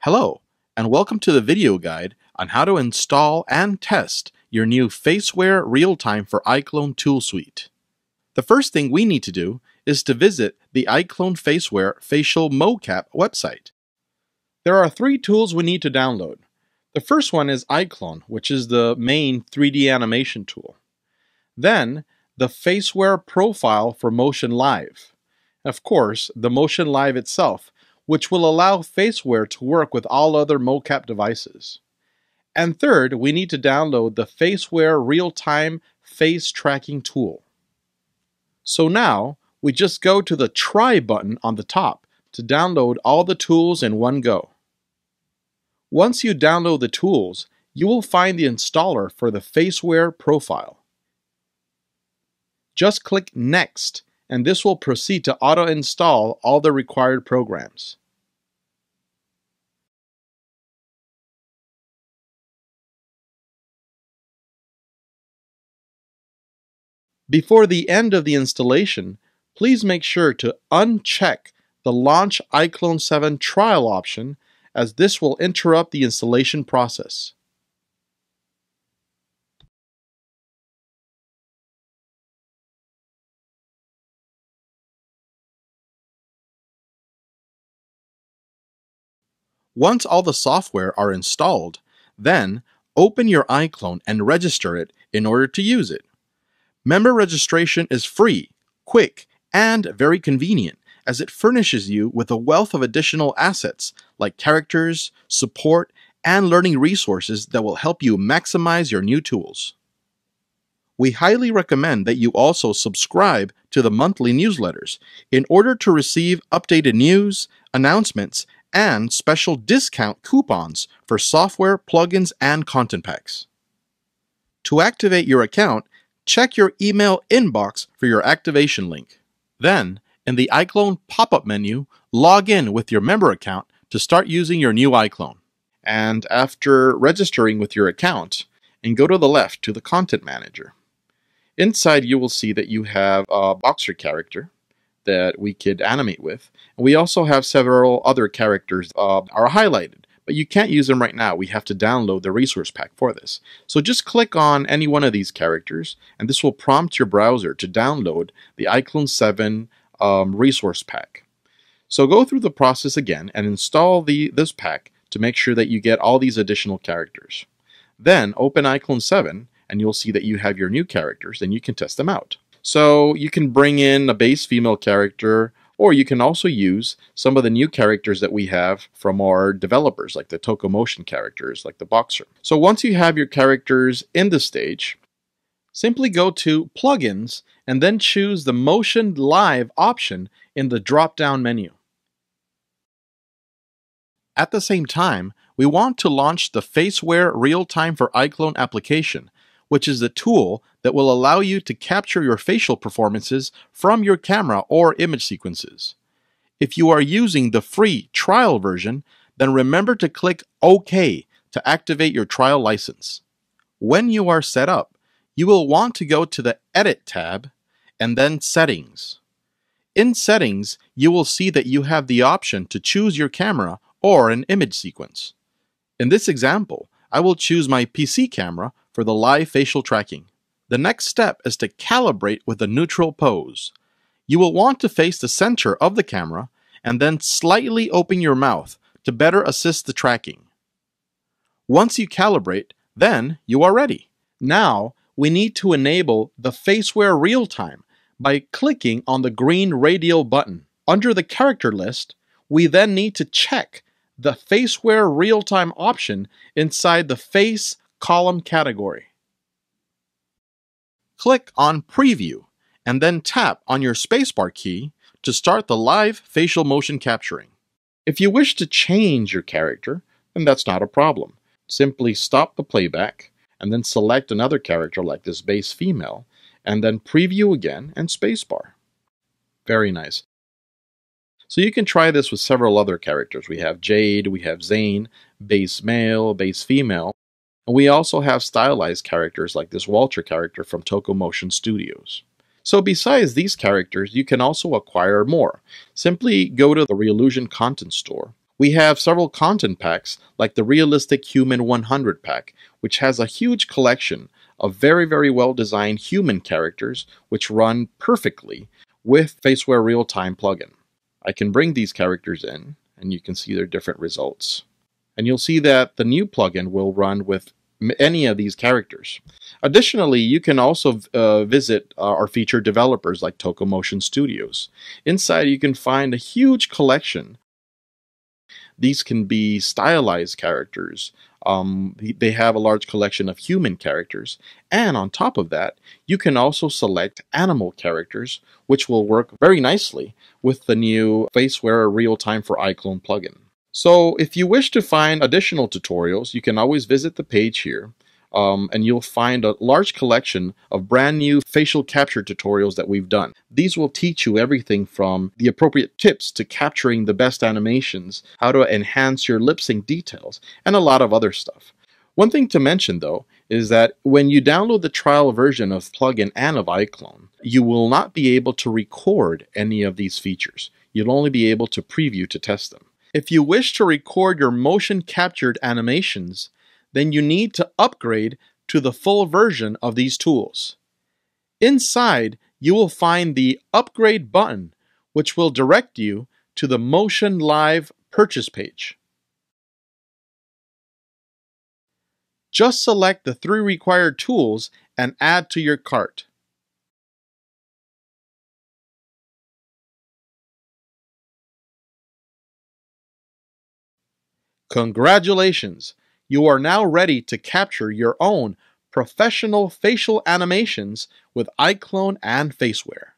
Hello, and welcome to the video guide on how to install and test your new Faceware Real-Time for iClone tool suite. The first thing we need to do is to visit the iClone Faceware Facial Mocap website. There are three tools we need to download. The first one is iClone, which is the main 3D animation tool. Then, the Faceware profile for Motion Live. Of course, the Motion Live itself, which will allow Faceware to work with all other mocap devices. And third, we need to download the Faceware Real-Time Face Tracking Tool. So now, we just go to the Try button on the top to download all the tools in one go. Once you download the tools, you will find the installer for the Faceware profile. Just click Next, and this will proceed to auto-install all the required programs. Before the end of the installation, please make sure to uncheck the Launch iClone 7 trial option, as this will interrupt the installation process. Once all the software are installed, then open your iClone and register it in order to use it. Member registration is free, quick, and very convenient, as it furnishes you with a wealth of additional assets like characters, support, and learning resources that will help you maximize your new tools. We highly recommend that you also subscribe to the monthly newsletters in order to receive updated news, announcements, and special discount coupons for software, plugins, and content packs. To activate your account, check your email inbox for your activation link. Then, in the iClone pop-up menu, log in with your member account to start using your new iClone. And after registering with your account, and go to the left to the Content Manager. Inside, you will see that you have a boxer character that we could animate with. And we also have several other characters are highlighted, but you can't use them right now. We have to download the resource pack for this. So just click on any one of these characters, and this will prompt your browser to download the iClone 7 resource pack. So go through the process again and install this pack to make sure that you get all these additional characters. Then open iClone 7, and you'll see that you have your new characters, and you can test them out. So you can bring in a base female character, or you can also use some of the new characters that we have from our developers, like the Toko Motion characters, like the boxer. So once you have your characters in the stage, simply go to Plugins and then choose the Motion Live option in the drop-down menu. At the same time, we want to launch the Faceware Real-Time for iClone application, which is the tool that will allow you to capture your facial performances from your camera or image sequences. If you are using the free trial version, then remember to click OK to activate your trial license. When you are set up, you will want to go to the Edit tab and then Settings. In Settings, you will see that you have the option to choose your camera or an image sequence. In this example, I will choose my PC camera for the live facial tracking. The next step is to calibrate with a neutral pose. You will want to face the center of the camera and then slightly open your mouth to better assist the tracking. Once you calibrate, then you are ready. Now we need to enable the Faceware Real-Time by clicking on the green radial button. Under the character list, we then need to check the Faceware Real-Time option inside the Face column category. Click on Preview and then tap on your spacebar key to start the live facial motion capturing. If you wish to change your character, then that's not a problem. Simply stop the playback and then select another character like this base female and then Preview again and spacebar. Very nice. So you can try this with several other characters. We have Jade, we have Zane, base male, base female. And we also have stylized characters like this Walter character from Toko Motion Studios. So besides these characters, you can also acquire more. Simply go to the Reallusion Content Store, We have several content packs, like the Realistic Human 100 pack, which has a huge collection of very well-designed human characters which run perfectly with Faceware Real-Time plugin. I can bring these characters in, and you can see their different results. And you'll see that the new plugin will run with any of these characters. Additionally, you can also visit our feature developers like Toko Motion Studios. Inside, you can find a huge collection. These can be stylized characters. They have a large collection of human characters. And on top of that, you can also select animal characters, which will work very nicely with the new Faceware Real-Time for iClone plugin. So if you wish to find additional tutorials, you can always visit the page here, and you'll find a large collection of brand new facial capture tutorials that we've done. These will teach you everything from the appropriate tips to capturing the best animations, how to enhance your lip sync details, and a lot of other stuff. One thing to mention, though, is that when you download the trial version of plugin and of iClone, you will not be able to record any of these features. You'll only be able to preview to test them. If you wish to record your motion-captured animations, then you need to upgrade to the full version of these tools. Inside, you will find the Upgrade button, which will direct you to the Motion Live purchase page. Just select the 3 required tools and add to your cart. Congratulations! You are now ready to capture your own professional facial animations with iClone and Faceware.